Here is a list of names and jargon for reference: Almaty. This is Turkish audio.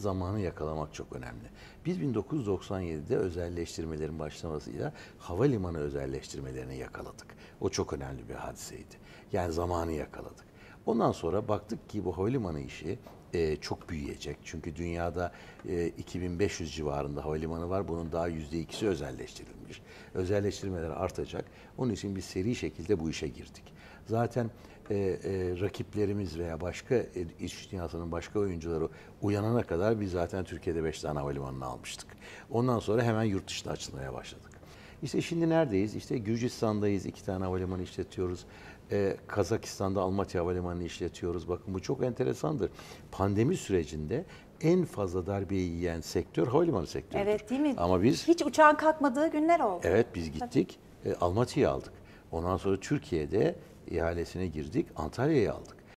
Zamanı yakalamak çok önemli. Biz 1997'de özelleştirmelerin başlamasıyla havalimanı özelleştirmelerini yakaladık. O çok önemli bir hadiseydi. Yani zamanı yakaladık. Ondan sonra baktık ki bu havalimanı işi çok büyüyecek. Çünkü dünyada 2500 civarında havalimanı var. Bunun daha %2'si özelleştirilmiş. Özelleştirmeler artacak. Onun için biz seri şekilde bu işe girdik. Zaten rakiplerimiz veya başka iç dünyasının başka oyuncuları uyanana kadar biz zaten Türkiye'de 5 tane havalimanını almıştık. Ondan sonra hemen yurt dışına açılmaya başladık. İşte şimdi neredeyiz? İşte Gürcistan'dayız, 2 tane havalimanı işletiyoruz. Kazakistan'da Almaty havalimanını işletiyoruz. Bakın bu çok enteresandır. Pandemi sürecinde en fazla darbeyi yiyen sektör havalimanı sektörü. Evet, değil mi? Ama biz hiç uçağın kalkmadığı günler oldu. Evet, biz gittik Almaty'yi aldık. Ondan sonra Türkiye'de ihalesine girdik, Antalya'yı aldık.